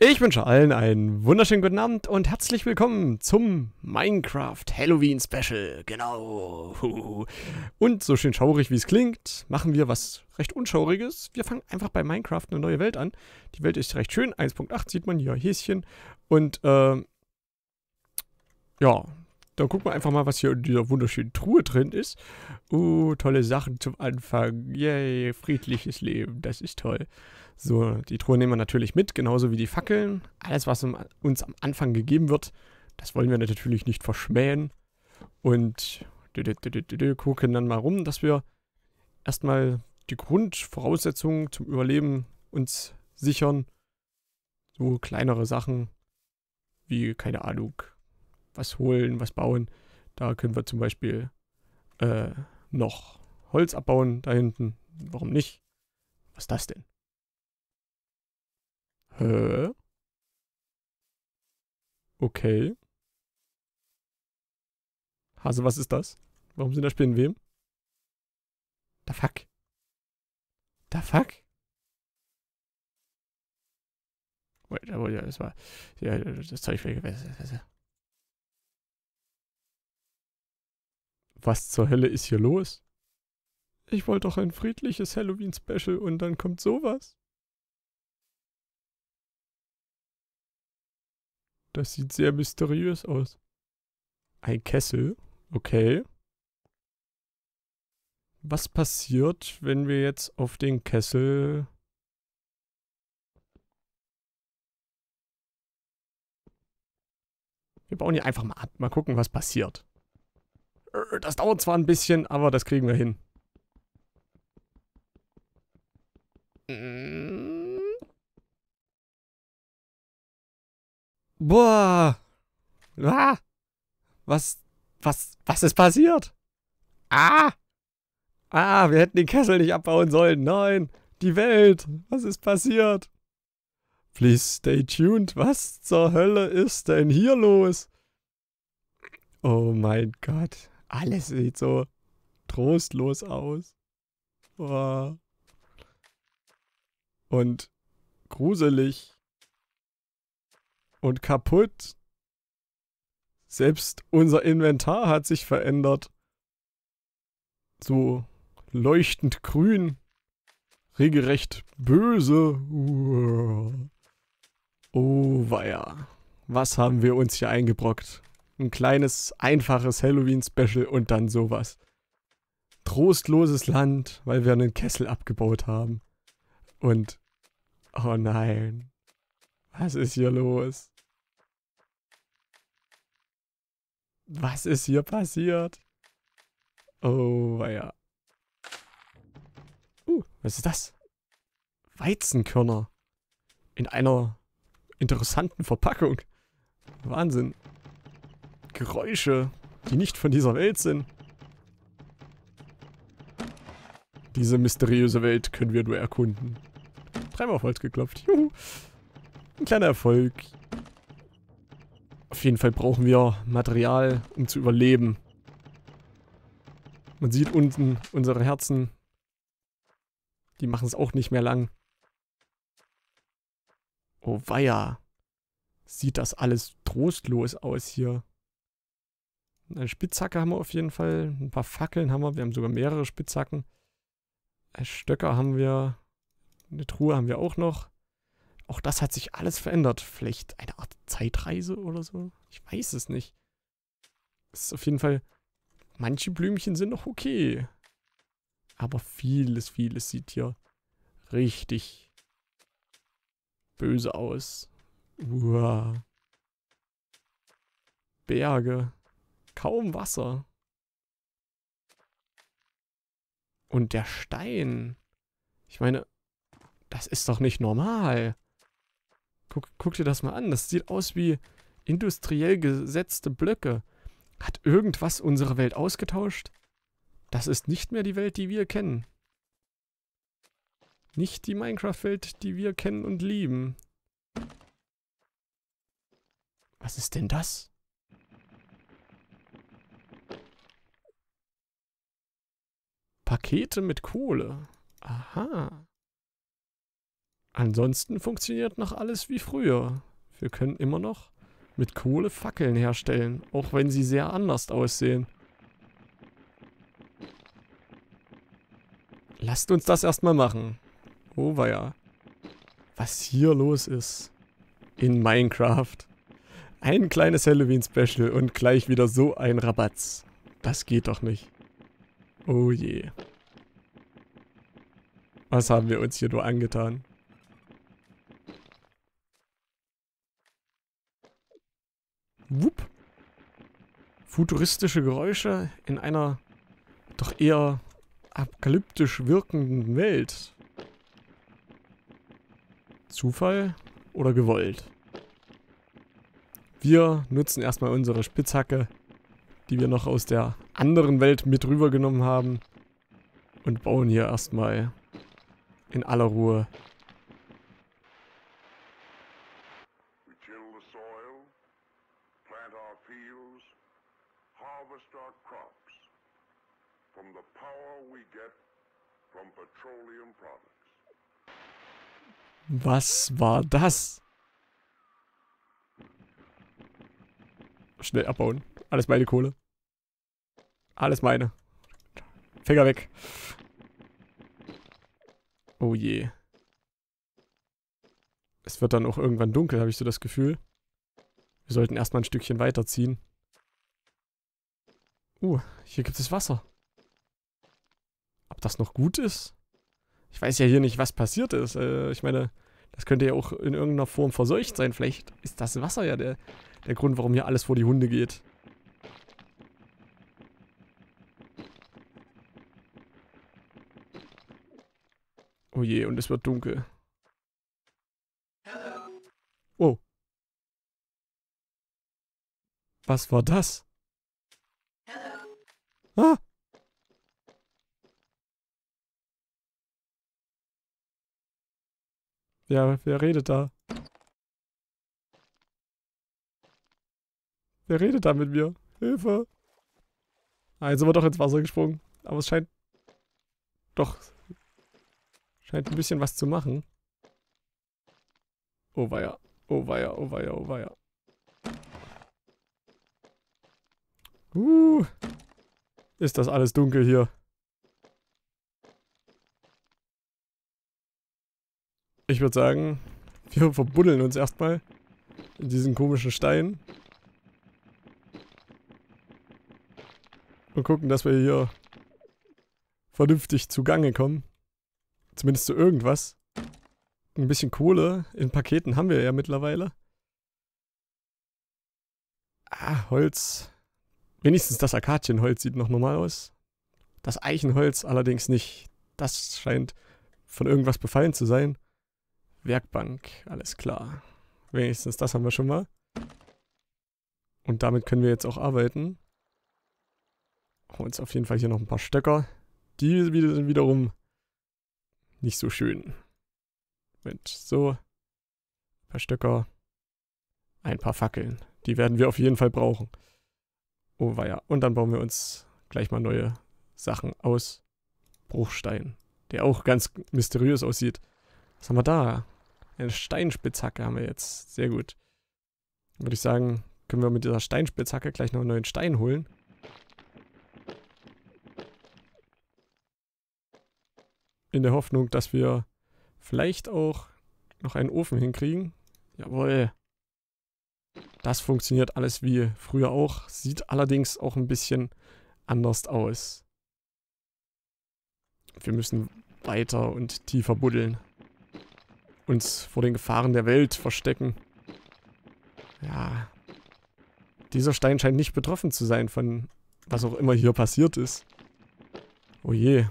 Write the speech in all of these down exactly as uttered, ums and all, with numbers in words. Ich wünsche allen einen wunderschönen guten Abend und herzlich willkommen zum Minecraft Halloween Special. Genau. Und so schön schaurig wie es klingt, machen wir was recht Unschauriges. Wir fangen einfach bei Minecraft eine neue Welt an. Die Welt ist recht schön. eins Punkt acht sieht man hier, Häschen. Und äh, ja, dann gucken wir einfach mal, was hier in dieser wunderschönen Truhe drin ist. Uh, tolle Sachen zum Anfang. Yay, friedliches Leben, das ist toll. So, die Truhe nehmen wir natürlich mit, genauso wie die Fackeln. Alles, was uns am Anfang gegeben wird, das wollen wir natürlich nicht verschmähen. Und gucken dann mal rum, dass wir erstmal die Grundvoraussetzungen zum Überleben uns sichern. So kleinere Sachen wie, keine Ahnung, was holen, was bauen. Da können wir zum Beispiel äh, noch Holz abbauen da hinten. Warum nicht? Was ist das denn? Hä? Okay. Hase, was ist das? Warum sind da Spinnenweben? Da fuck. Da fuck? Wait, da wollte ich das war. Ja, das Zeug weg. Was zur Hölle ist hier los? Ich wollte doch ein friedliches Halloween-Special und dann kommt sowas. Das sieht sehr mysteriös aus. Ein Kessel, okay. Was passiert, wenn wir jetzt auf den Kessel... Wir bauen hier einfach mal ab, mal gucken, was passiert. Das dauert zwar ein bisschen, aber das kriegen wir hin. Boah! Ah! Was, was, was ist passiert? Ah! Ah, wir hätten den Kessel nicht abbauen sollen. Nein! Die Welt! Was ist passiert? Please stay tuned. Was zur Hölle ist denn hier los? Oh mein Gott. Alles sieht so trostlos aus. Boah. Und gruselig. Und kaputt. Selbst unser Inventar hat sich verändert. So leuchtend grün. Regelrecht böse. Oh weia. Was haben wir uns hier eingebrockt? Ein kleines, einfaches Halloween-Special und dann sowas. Trostloses Land, weil wir einen Kessel abgebaut haben. Und... Oh nein. Was ist hier los? Was ist hier passiert? Oh, weia. Uh, was ist das? Weizenkörner. In einer interessanten Verpackung. Wahnsinn. Geräusche, die nicht von dieser Welt sind. Diese mysteriöse Welt können wir nur erkunden. Dreimal auf Holz geklopft. Juhu. Ein kleiner Erfolg. Auf jeden Fall brauchen wir Material, um zu überleben. Man sieht unten unsere Herzen. Die machen es auch nicht mehr lang. Oh weia. Sieht das alles trostlos aus hier. Eine Spitzhacke haben wir auf jeden Fall. Ein paar Fackeln haben wir. Wir haben sogar mehrere Spitzhacken. Stöcker haben wir. Eine Truhe haben wir auch noch. Auch das hat sich alles verändert. Vielleicht eine Art Zeitreise oder so. Ich weiß es nicht. Es ist auf jeden Fall... Manche Blümchen sind noch okay. Aber vieles, vieles sieht hier richtig böse aus. Uah. Berge. Kaum Wasser. Und der Stein. Ich meine, das ist doch nicht normal. Guck, guck dir das mal an. Das sieht aus wie industriell gesetzte Blöcke. Hat irgendwas unsere Welt ausgetauscht? Das ist nicht mehr die Welt, die wir kennen. Nicht die Minecraft-Welt, die wir kennen und lieben. Was ist denn das? Pakete mit Kohle. Aha. Ansonsten funktioniert noch alles wie früher. Wir können immer noch mit Kohle Fackeln herstellen, auch wenn sie sehr anders aussehen. Lasst uns das erstmal machen. Oh weia. Was hier los ist in Minecraft. Ein kleines Halloween-Special und gleich wieder so ein Rabatz. Das geht doch nicht. Oh je. Was haben wir uns hier nur angetan? Wupp. Futuristische Geräusche in einer doch eher apokalyptisch wirkenden Welt. Zufall oder gewollt? Wir nutzen erstmal unsere Spitzhacke, die wir noch aus der anderen Welt mit rübergenommen haben, und bauen hier erstmal in aller Ruhe. Was war das? Schnell abbauen. Alles meine Kohle. Alles meine. Finger weg. Oh je. Es wird dann auch irgendwann dunkel, habe ich so das Gefühl. Wir sollten erstmal ein Stückchen weiterziehen. Uh, hier gibt es Wasser. Ob das noch gut ist? Ich weiß ja hier nicht, was passiert ist. Äh, ich meine, das könnte ja auch in irgendeiner Form verseucht sein. Vielleicht ist das Wasser ja der, der Grund, warum hier alles vor die Hunde geht. Oh je, und es wird dunkel. Oh. Was war das? Ah! Ja, wer redet da? Wer redet da mit mir? Hilfe! Ah, jetzt sind wir doch ins Wasser gesprungen. Aber es scheint... Doch. Scheint ein bisschen was zu machen. Oh weia. Oh weia, oh weia, oh weia. Uh. Ist das alles dunkel hier. Ich würde sagen, wir verbuddeln uns erstmal in diesen komischen Stein. Und gucken, dass wir hier vernünftig zugange kommen. Zumindest zu irgendwas. Ein bisschen Kohle in Paketen haben wir ja mittlerweile. Ah, Holz. Wenigstens das Akazienholz sieht noch normal aus. Das Eichenholz allerdings nicht. Das scheint von irgendwas befallen zu sein. Werkbank, alles klar. Wenigstens das haben wir schon mal. Und damit können wir jetzt auch arbeiten. Haben uns auf jeden Fall hier noch ein paar Stöcker. Die sind wiederum nicht so schön. Moment, so. Ein paar Stöcker. Ein paar Fackeln. Die werden wir auf jeden Fall brauchen. Oh weia. Und dann bauen wir uns gleich mal neue Sachen aus Bruchstein. Der auch ganz mysteriös aussieht. Was haben wir da? Eine Steinspitzhacke haben wir jetzt. Sehr gut. Dann würde ich sagen, können wir mit dieser Steinspitzhacke gleich noch einen neuen Stein holen. In der Hoffnung, dass wir vielleicht auch noch einen Ofen hinkriegen. Jawohl. Das funktioniert alles wie früher auch. Sieht allerdings auch ein bisschen anders aus. Wir müssen weiter und tiefer buddeln. Uns vor den Gefahren der Welt verstecken. Ja. Dieser Stein scheint nicht betroffen zu sein von was auch immer hier passiert ist. Oh je.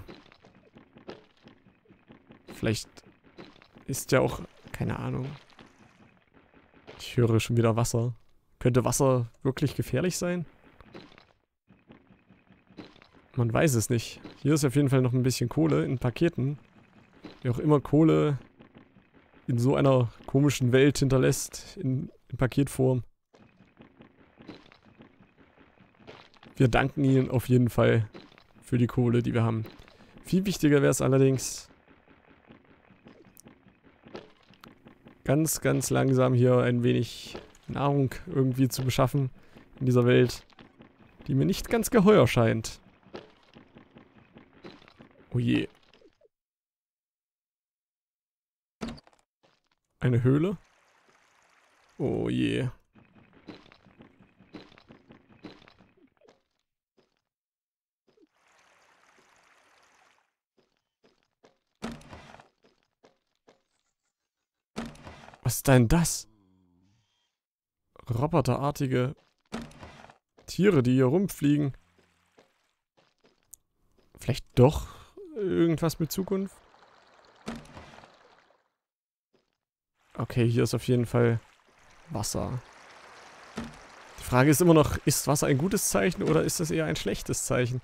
Vielleicht ist ja auch... Keine Ahnung. Ich höre schon wieder Wasser. Könnte Wasser wirklich gefährlich sein? Man weiß es nicht. Hier ist auf jeden Fall noch ein bisschen Kohle in Paketen. Wie auch immer Kohle... in so einer komischen Welt hinterlässt, in, in Paketform. Wir danken Ihnen auf jeden Fall für die Kohle, die wir haben. Viel wichtiger wäre es allerdings, ganz, ganz langsam hier ein wenig Nahrung irgendwie zu beschaffen in dieser Welt, die mir nicht ganz geheuer scheint. Oh je. Eine Höhle? Oh je. Was ist denn das? Roboterartige Tiere, die hier rumfliegen. Vielleicht doch irgendwas mit Zukunft? Okay, hier ist auf jeden Fall Wasser. Die Frage ist immer noch, ist Wasser ein gutes Zeichen oder ist das eher ein schlechtes Zeichen?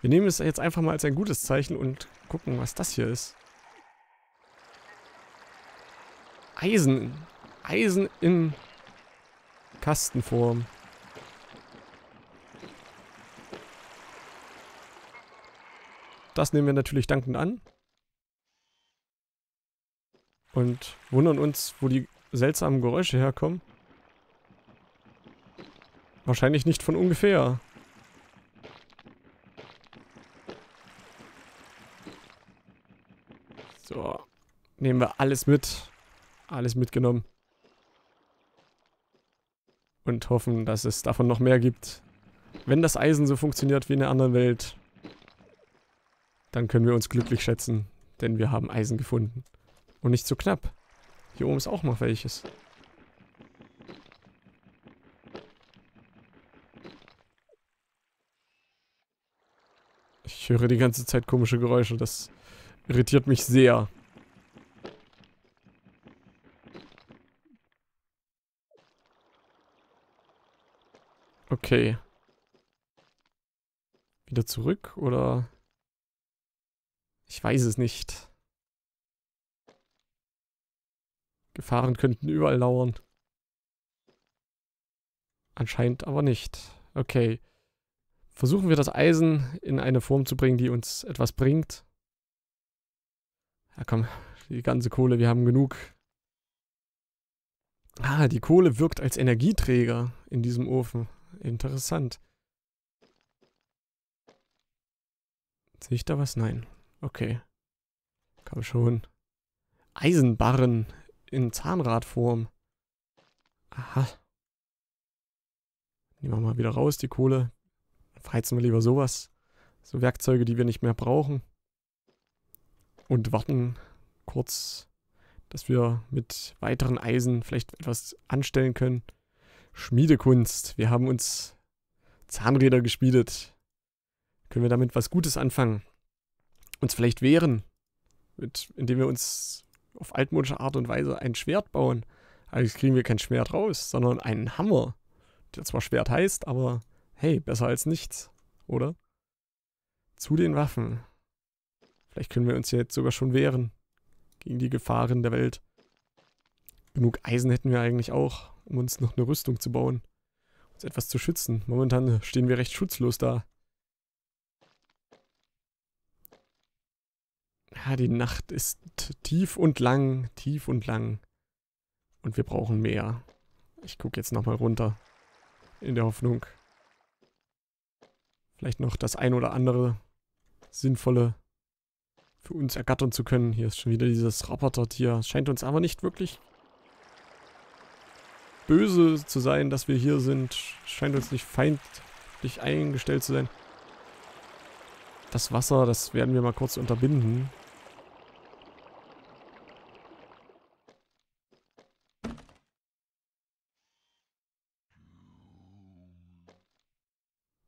Wir nehmen es jetzt einfach mal als ein gutes Zeichen und gucken, was das hier ist. Eisen. Eisen in Kastenform. Das nehmen wir natürlich dankend an. Und wundern uns, wo die seltsamen Geräusche herkommen. Wahrscheinlich nicht von ungefähr. So. Nehmen wir alles mit. Alles mitgenommen. Und hoffen, dass es davon noch mehr gibt. Wenn das Eisen so funktioniert wie in der anderen Welt, dann können wir uns glücklich schätzen, denn wir haben Eisen gefunden. Und nicht so knapp. Hier oben ist auch noch welches. Ich höre die ganze Zeit komische Geräusche, das irritiert mich sehr. Okay. Wieder zurück, oder? Ich weiß es nicht. Gefahren könnten überall lauern. Anscheinend aber nicht. Okay. Versuchen wir das Eisen in eine Form zu bringen, die uns etwas bringt. Ja komm, die ganze Kohle, wir haben genug. Ah, die Kohle wirkt als Energieträger in diesem Ofen. Interessant. Sehe ich da was? Nein. Okay. Komm schon. Eisenbarren in Zahnradform. Aha. Nehmen wir mal wieder raus, die Kohle. Verheizen wir lieber sowas. So Werkzeuge, die wir nicht mehr brauchen. Und warten kurz, dass wir mit weiteren Eisen vielleicht etwas anstellen können. Schmiedekunst. Wir haben uns Zahnräder geschmiedet. Können wir damit was Gutes anfangen? Uns vielleicht wehren, mit, indem wir uns auf altmodische Art und Weise ein Schwert bauen. Allerdings kriegen wir kein Schwert raus, sondern einen Hammer, der zwar Schwert heißt, aber hey, besser als nichts, oder? Zu den Waffen. Vielleicht können wir uns ja jetzt sogar schon wehren gegen die Gefahren der Welt. Genug Eisen hätten wir eigentlich auch, um uns noch eine Rüstung zu bauen, uns etwas zu schützen. Momentan stehen wir recht schutzlos da. Ja, die Nacht ist tief und lang, tief und lang. Und wir brauchen mehr. Ich gucke jetzt nochmal runter. In der Hoffnung, vielleicht noch das ein oder andere Sinnvolle für uns ergattern zu können. Hier ist schon wieder dieses Robotertier. Es scheint uns aber nicht wirklich böse zu sein, dass wir hier sind. Es scheint uns nicht feindlich eingestellt zu sein. Das Wasser, das werden wir mal kurz unterbinden.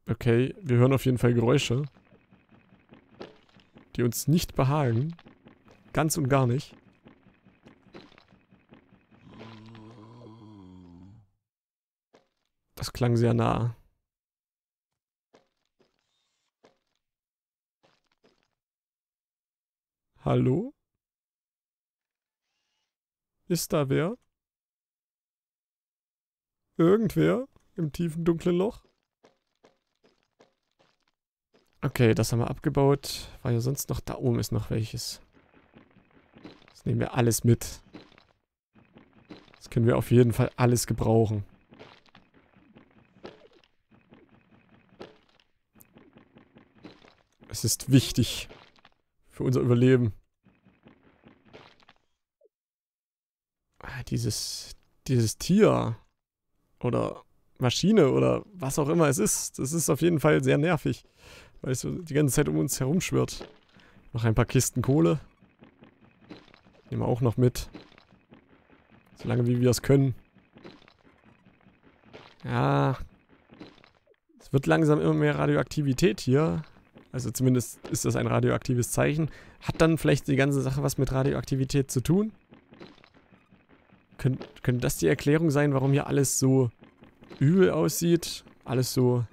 Okay, wir hören auf jeden Fall Geräusche, die uns nicht behagen. Ganz und gar nicht. Das klang sehr nah. Hallo? Ist da wer? Irgendwer im tiefen, dunklen Loch? Okay, das haben wir abgebaut. War ja sonst noch... Da oben ist noch welches. Das nehmen wir alles mit. Das können wir auf jeden Fall alles gebrauchen. Es ist wichtig für unser Überleben. Ah, dieses, dieses Tier oder Maschine oder was auch immer es ist, das ist auf jeden Fall sehr nervig, weil es die ganze Zeit um uns herumschwirrt. Noch ein paar Kisten Kohle. Nehmen wir auch noch mit. Solange wie wir es können. Ja. Es wird langsam immer mehr Radioaktivität hier. Also zumindest ist das ein radioaktives Zeichen. Hat dann vielleicht die ganze Sache was mit Radioaktivität zu tun? Kön- könnte das die Erklärung sein, warum hier alles so übel aussieht? Alles so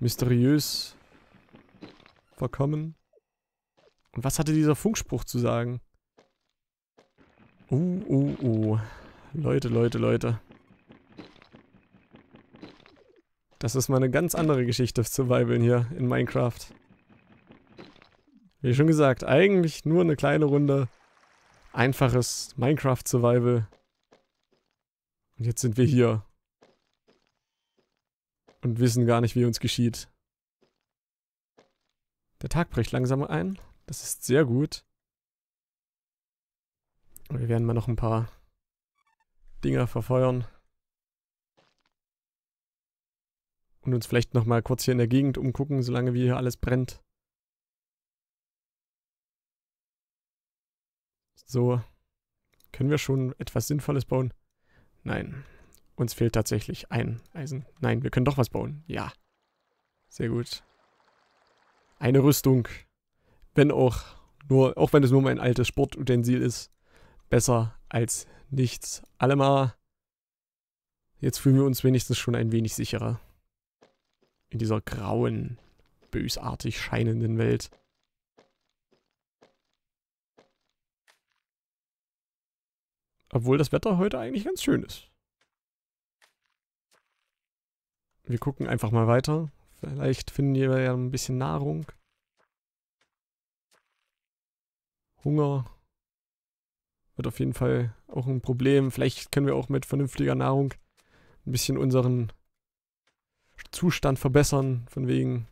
mysteriös verkommen? Und was hatte dieser Funkspruch zu sagen? Uh, uh, uh. Leute, Leute, Leute. Das ist mal eine ganz andere Geschichte zu survivalen hier in Minecraft. Wie schon gesagt, eigentlich nur eine kleine Runde. Einfaches Minecraft-Survival. Und jetzt sind wir hier. Und wissen gar nicht, wie uns geschieht. Der Tag bricht langsam ein. Das ist sehr gut. Wir werden mal noch ein paar Dinger verfeuern. Und uns vielleicht noch mal kurz hier in der Gegend umgucken, solange wie hier alles brennt. So. Können wir schon etwas Sinnvolles bauen? Nein. Uns fehlt tatsächlich ein Eisen. Nein, wir können doch was bauen. Ja. Sehr gut. Eine Rüstung. Wenn auch nur, auch wenn es nur mein altes Sportutensil ist. Besser als nichts. Allemal. Jetzt fühlen wir uns wenigstens schon ein wenig sicherer. In dieser grauen, bösartig scheinenden Welt. Obwohl das Wetter heute eigentlich ganz schön ist. Wir gucken einfach mal weiter. Vielleicht finden wir ja ein bisschen Nahrung. Hunger wird auf jeden Fall auch ein Problem. Vielleicht können wir auch mit vernünftiger Nahrung ein bisschen unseren Zustand verbessern. Von wegen,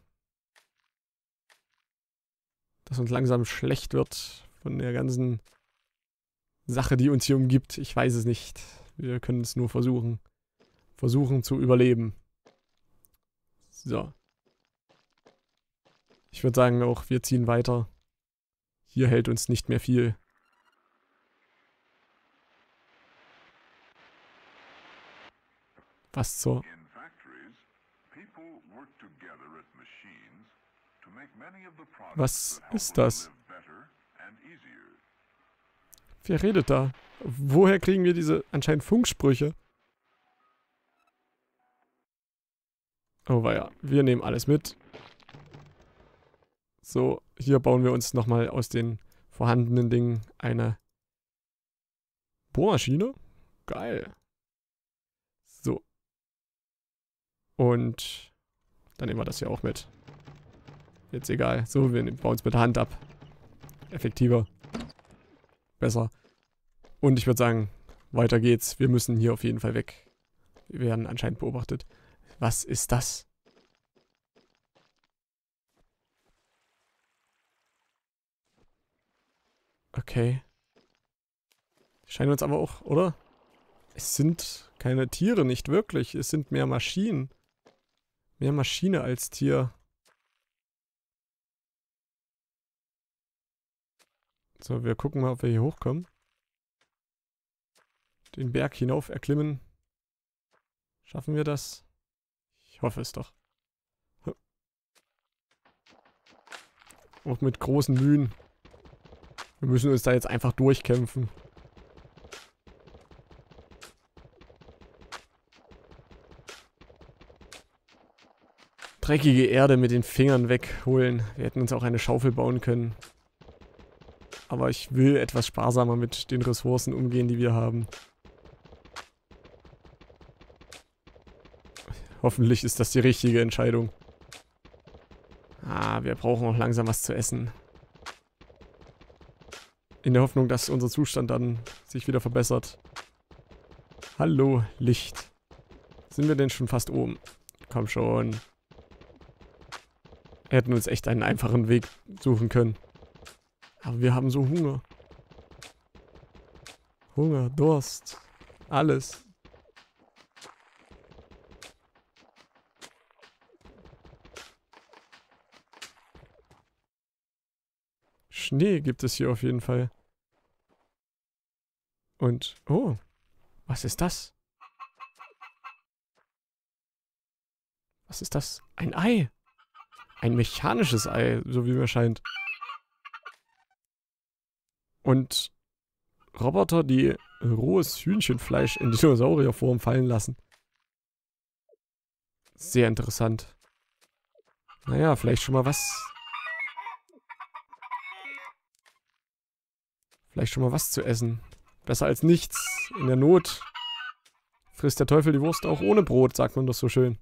dass uns langsam schlecht wird von der ganzen Sache, die uns hier umgibt. Ich weiß es nicht. Wir können es nur versuchen. Versuchen zu überleben. So. Ich würde sagen auch, wir ziehen weiter. Hier hält uns nicht mehr viel. Was zur... Was ist das? Wer redet da? Woher kriegen wir diese anscheinend Funksprüche? Oh weia, wir nehmen alles mit. So, hier bauen wir uns nochmal aus den vorhandenen Dingen eine Bohrmaschine. Geil. So. Und dann nehmen wir das hier auch mit. Jetzt egal. So, wir bauen es mit der Hand ab. Effektiver. Besser. Und ich würde sagen, weiter geht's. Wir müssen hier auf jeden Fall weg. Wir werden anscheinend beobachtet. Was ist das? Okay. Die scheinen uns aber auch, oder? Es sind keine Tiere, nicht wirklich. Es sind mehr Maschinen. Mehr Maschine als Tier. So, wir gucken mal, ob wir hier hochkommen. Den Berg hinauf erklimmen. Schaffen wir das? Ich hoffe es doch. Auch mit großen Mühen. Wir müssen uns da jetzt einfach durchkämpfen. Dreckige Erde mit den Fingern wegholen. Wir hätten uns auch eine Schaufel bauen können. Aber ich will etwas sparsamer mit den Ressourcen umgehen, die wir haben. Hoffentlich ist das die richtige Entscheidung. Ah, wir brauchen auch langsam was zu essen. In der Hoffnung, dass unser Zustand dann sich wieder verbessert. Hallo, Licht. Sind wir denn schon fast oben? Komm schon. Wir hätten uns echt einen einfachen Weg suchen können. Aber wir haben so Hunger. Hunger, Durst, alles. Schnee gibt es hier auf jeden Fall. Und, oh, was ist das? Was ist das? Ein Ei. Ein mechanisches Ei, so wie mir scheint. Und Roboter, die rohes Hühnchenfleisch in Dinosaurierform fallen lassen. Sehr interessant. Naja, vielleicht schon mal was... Vielleicht schon mal was zu essen. Besser als nichts. In der Not frisst der Teufel die Wurst auch ohne Brot, sagt man doch so schön.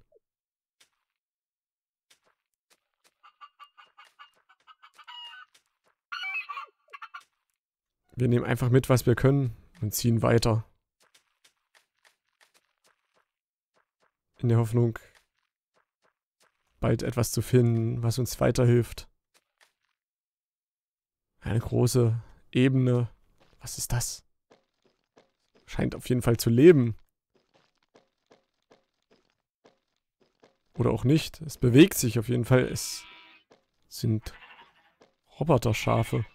Wir nehmen einfach mit, was wir können und ziehen weiter. In der Hoffnung, bald etwas zu finden, was uns weiterhilft. Eine große Ebene. Was ist das? Scheint auf jeden Fall zu leben. Oder auch nicht. Es bewegt sich auf jeden Fall. Es sind Roboterschafe.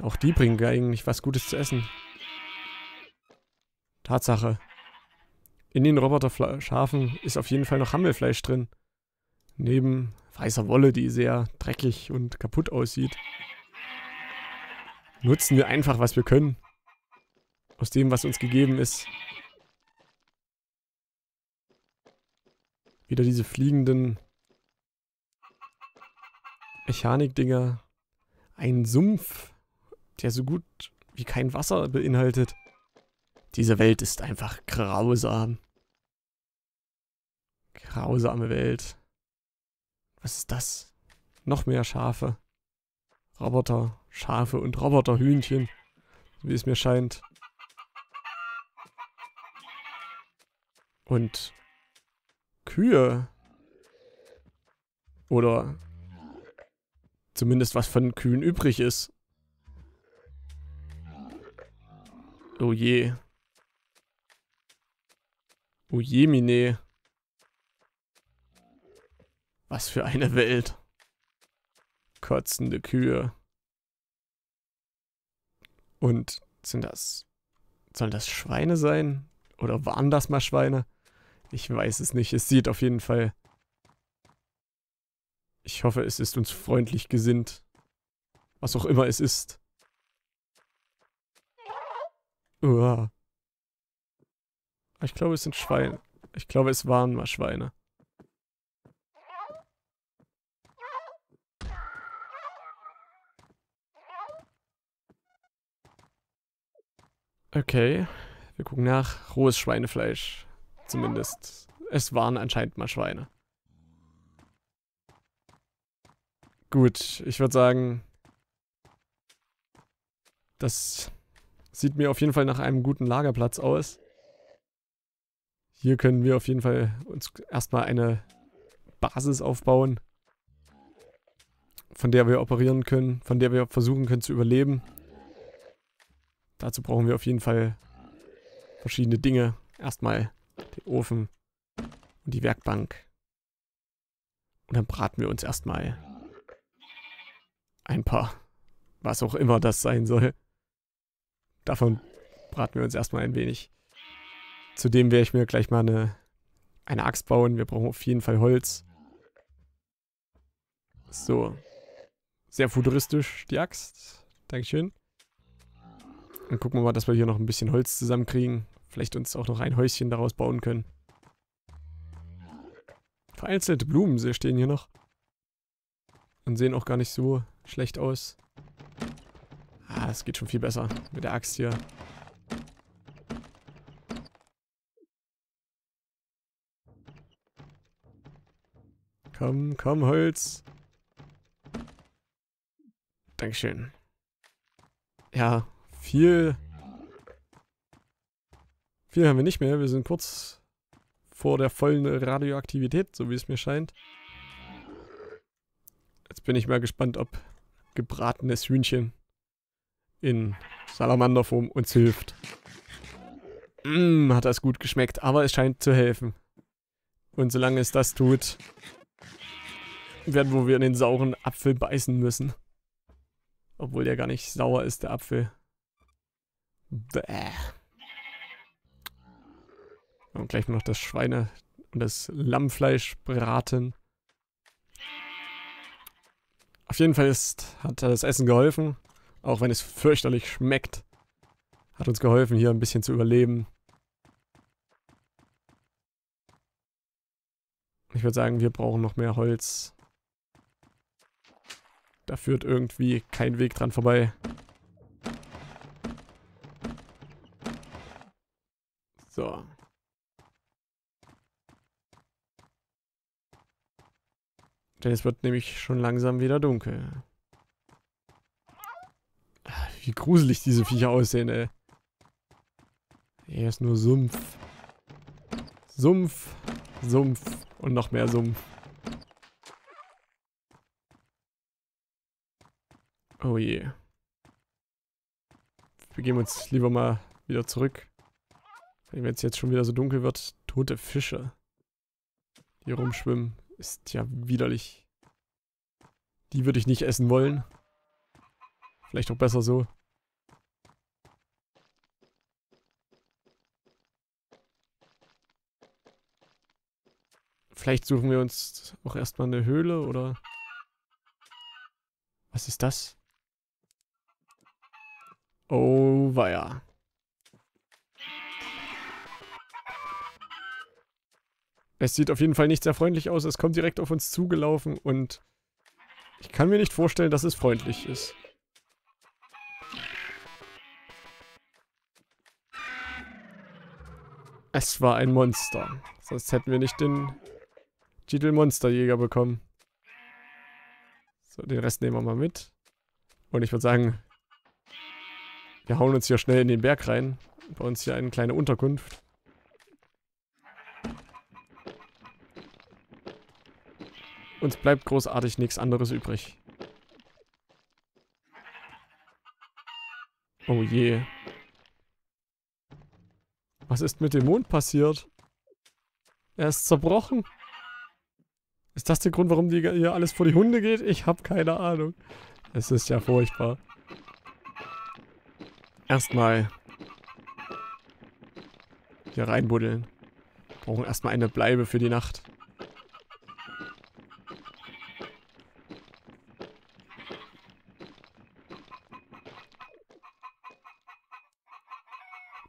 Auch die bringen eigentlich was Gutes zu essen. Tatsache. In den Roboterschafen ist auf jeden Fall noch Hammelfleisch drin. Neben weißer Wolle, die sehr dreckig und kaputt aussieht. Nutzen wir einfach, was wir können. Aus dem, was uns gegeben ist. Wieder diese fliegenden Mechanikdinger. Ein Sumpf, der so gut wie kein Wasser beinhaltet. Diese Welt ist einfach grausam. Grausame Welt. Was ist das? Noch mehr Schafe. Roboter, Schafe und Roboterhühnchen, wie es mir scheint. Und Kühe. Oder zumindest was von Kühen übrig ist. Oh je. Oh je, Mine. Was für eine Welt. Kotzende Kühe. Und sind das... Sollen das Schweine sein? Oder waren das mal Schweine? Ich weiß es nicht. Es sieht auf jeden Fall... Ich hoffe, es ist uns freundlich gesinnt. Was auch immer es ist. Uah. Ich glaube, es sind Schweine. Ich glaube, es waren mal Schweine. Okay. Wir gucken nach. Rohes Schweinefleisch. Zumindest. Es waren anscheinend mal Schweine. Gut. Ich würde sagen, das... Sieht mir auf jeden Fall nach einem guten Lagerplatz aus. Hier können wir auf jeden Fall uns erstmal eine Basis aufbauen, von der wir operieren können, von der wir versuchen können zu überleben. Dazu brauchen wir auf jeden Fall verschiedene Dinge. Erstmal den Ofen und die Werkbank. Und dann braten wir uns erstmal ein paar, was auch immer das sein soll. Davon braten wir uns erstmal ein wenig. Zudem werde ich mir gleich mal eine, eine Axt bauen. Wir brauchen auf jeden Fall Holz. So. Sehr futuristisch, die Axt. Dankeschön. Dann gucken wir mal, dass wir hier noch ein bisschen Holz zusammenkriegen. Vielleicht uns auch noch ein Häuschen daraus bauen können. Vereinzelte Blumen stehen hier noch. Und sehen auch gar nicht so schlecht aus. Ah, das geht schon viel besser mit der Axt hier. Komm, komm, Holz. Dankeschön. Ja, viel Viel haben wir nicht mehr. Wir sind kurz vor der vollen Radioaktivität, so wie es mir scheint. Jetzt bin ich mal gespannt, ob gebratenes Hühnchen in Salamanderform uns hilft. Mm, hat das gut geschmeckt, aber es scheint zu helfen. Und solange es das tut, werden wir in den sauren Apfel beißen müssen. Obwohl der gar nicht sauer ist, der Apfel. Bäh. Und gleich noch das Schweine- und das Lammfleisch braten. Auf jeden Fall ist, hat das Essen geholfen. Auch wenn es fürchterlich schmeckt. Hat uns geholfen, hier ein bisschen zu überleben. Ich würde sagen, wir brauchen noch mehr Holz. Da führt irgendwie kein Weg dran vorbei. So. Denn es wird nämlich schon langsam wieder dunkel. Wie gruselig diese Viecher aussehen, ey. Hier ist nur Sumpf. Sumpf, Sumpf und noch mehr Sumpf. Oh je. Wir gehen uns lieber mal wieder zurück. Wenn es jetzt schon wieder so dunkel wird, tote Fische, die rumschwimmen, ist ja widerlich. Die würde ich nicht essen wollen. Vielleicht auch besser so. Vielleicht suchen wir uns auch erstmal eine Höhle oder... Was ist das? Oh, weia. Es sieht auf jeden Fall nicht sehr freundlich aus. Es kommt direkt auf uns zugelaufen und ich kann mir nicht vorstellen, dass es freundlich ist. Es war ein Monster. Sonst hätten wir nicht den Titel Monsterjäger bekommen. So, den Rest nehmen wir mal mit. Und ich würde sagen, wir hauen uns hier schnell in den Berg rein. Bei uns hier eine kleine Unterkunft. Uns bleibt großartig nichts anderes übrig. Oh je. Was ist mit dem Mond passiert? Er ist zerbrochen. Ist das der Grund, warum die hier alles vor die Hunde geht? Ich habe keine Ahnung. Es ist ja furchtbar. Erstmal hier reinbuddeln. Wir brauchen erstmal eine Bleibe für die Nacht.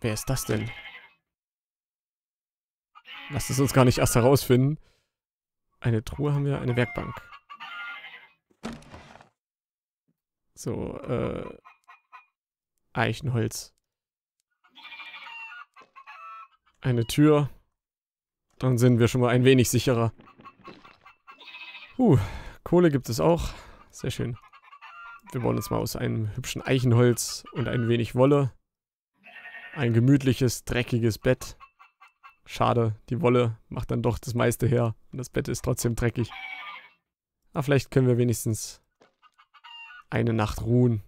Wer ist das denn? Lasst es uns gar nicht erst herausfinden. Eine Truhe haben wir, eine Werkbank. So, äh... Eichenholz. Eine Tür. Dann sind wir schon mal ein wenig sicherer. Huh, Kohle gibt es auch. Sehr schön. Wir bauen uns mal aus einem hübschen Eichenholz und ein wenig Wolle. Ein gemütliches, dreckiges Bett. Schade, die Wolle macht dann doch das meiste her. Und das Bett ist trotzdem dreckig. Aber vielleicht können wir wenigstens eine Nacht ruhen.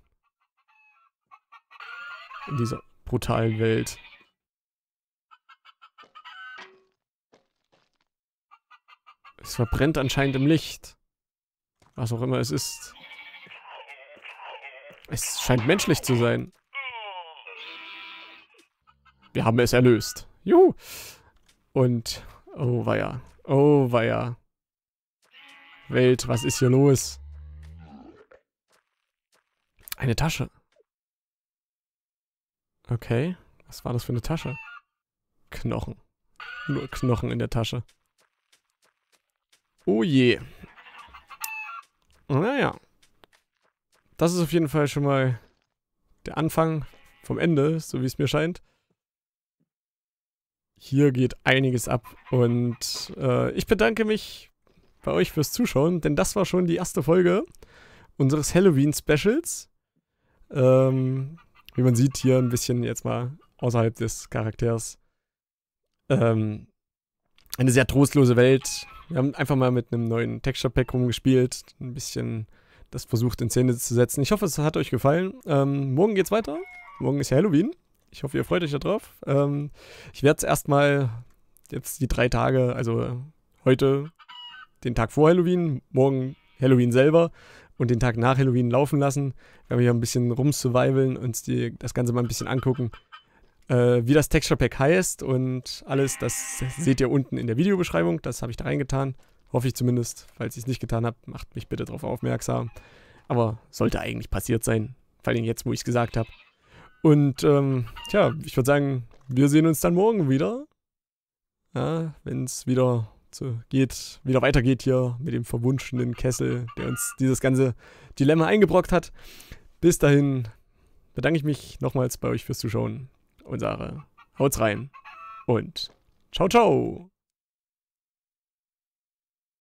In dieser brutalen Welt. Es verbrennt anscheinend im Licht. Was auch immer es ist. Es scheint menschlich zu sein. Wir haben es erlöst. Juhu! Und, oh weia, oh weia. Welt, was ist hier los? Eine Tasche. Okay, was war das für eine Tasche? Knochen. Nur Knochen in der Tasche. Oh je. Naja. Das ist auf jeden Fall schon mal der Anfang vom Ende, so wie es mir scheint. Hier geht einiges ab und äh, ich bedanke mich bei euch fürs Zuschauen, denn das war schon die erste Folge unseres Halloween-Specials. Ähm, wie man sieht, hier ein bisschen jetzt mal außerhalb des Charakters Ähm, eine sehr trostlose Welt. Wir haben einfach mal mit einem neuen Texture-Pack rumgespielt. Ein bisschen das versucht in Szene zu setzen. Ich hoffe, es hat euch gefallen. Ähm, morgen geht's weiter. Morgen ist ja Halloween. Ich hoffe, ihr freut euch darauf. Ähm, ich werde es erstmal jetzt die drei Tage, also heute den Tag vor Halloween, morgen Halloween selber und den Tag nach Halloween laufen lassen. Wir haben hier ein bisschen rumsurvivaln, uns die, das Ganze mal ein bisschen angucken, äh, wie das Texture Pack heißt und alles. Das seht ihr unten in der Videobeschreibung. Das habe ich da reingetan. Hoffe ich zumindest. Falls ich es nicht getan habe, macht mich bitte darauf aufmerksam. Aber sollte eigentlich passiert sein. Vor allem jetzt, wo ich es gesagt habe. Und ähm, tja, ich würde sagen, wir sehen uns dann morgen wieder. Ja, wenn es wieder so geht, wieder weitergeht hier mit dem verwunschenen Kessel, der uns dieses ganze Dilemma eingebrockt hat. Bis dahin bedanke ich mich nochmals bei euch fürs Zuschauen und sage, haut's rein und ciao, ciao!